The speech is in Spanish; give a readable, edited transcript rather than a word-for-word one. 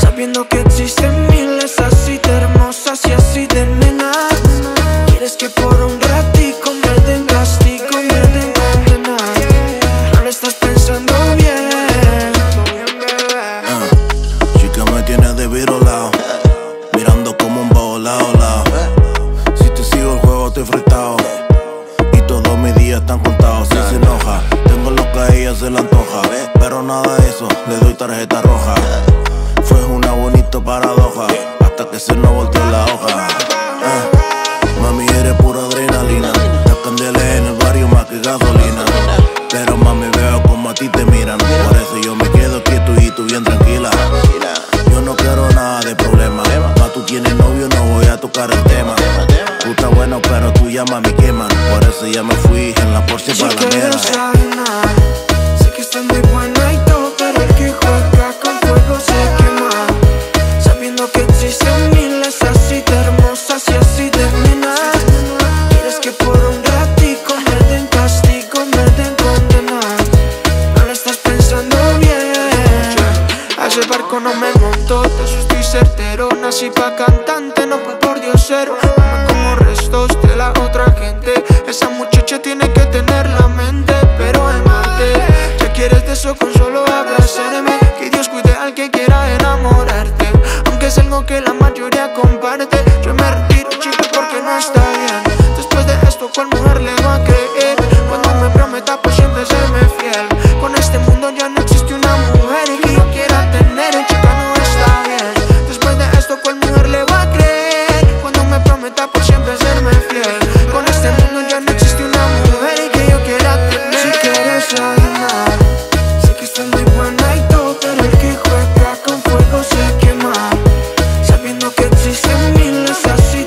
Sabiendo que existen miles así de hermosas y así de nenas. Quieres que por un ratico me den castigo y me den condena. No lo estás pensando bien, chica me tienes de virolao, mirando como un bao lao lao. Si te sigo el juego estoy fritao y todos mis días están contados. Si se enoja, tengo lo que a ella se le antoja, pero nada de eso, le doy tarjeta roja. Fue una bonita paradoja hasta que se nos volteó la hoja. Mami, eres pura adrenalina, las candelas en el barrio más que gasolina. Pero mami, veo como a ti te miran, por eso yo me quedo quieto y tú bien tranquila. Yo no quiero nada de problema, ma tú tienes novio, no voy a tocar el tema. Tú estás bueno pero tú ya mami queman, por eso ya me fui en la Porsche para la mierda. Sé que estás muy buena y todo, pero el que juega con fuego se quema. Sabiendo que existen miles así de hermosas y así de nenas. Quieres que por un ratico me den castigo, me den condena. No lo estás pensando bien. A ese barco no me montó, te soy certero. Nací pa' cantante, no fui por diosero. No como restos de la otra gente. Esa muchacha tiene que tener la mente, pero en mente. Ya quieres de eso con solo abracerme. Que Dios cuide al que quiera enamorarte, aunque es algo que la mayoría comparte. Yo me retiro, chico, porque no está bien. Después de esto, ¿cuál mujer le va a creer? Cuando me prometa por siempre serme fiel. Con este mundo ya no existe una mujer que yo quiera tener. Chica, no está bien. Después de esto, ¿cuál mujer le va a creer? Cuando me prometa por siempre serme fiel. Con este mundo ya no existe una mujer que yo quiera tener. Si quieres ayudar, sé que estás muy buena y todo, pero el que juega con fuego se quema. Sabiendo que existen miles así.